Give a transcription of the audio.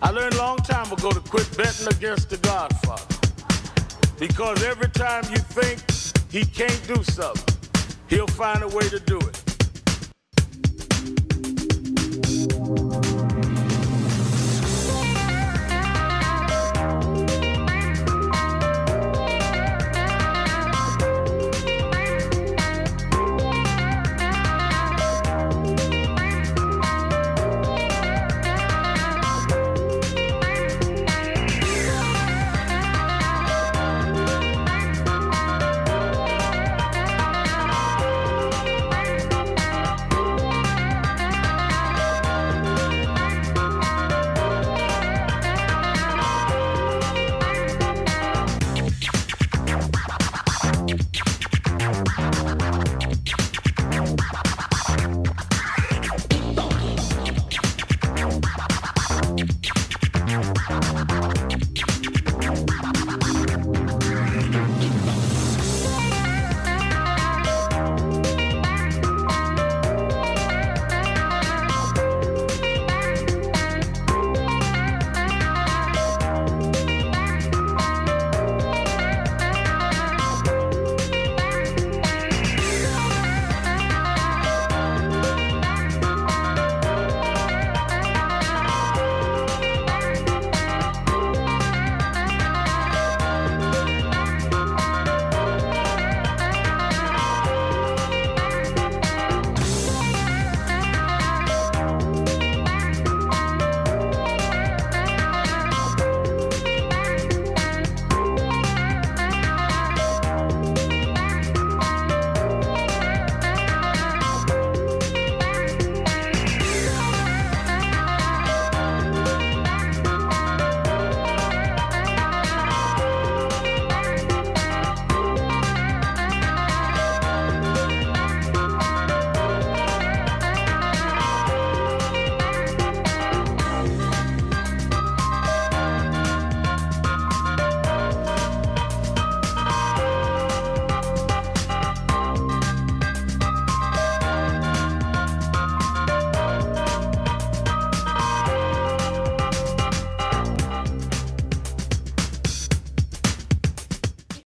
I learned a long time ago to quit betting against the Godfather, because every time you think he can't do something, he'll find a way to do it.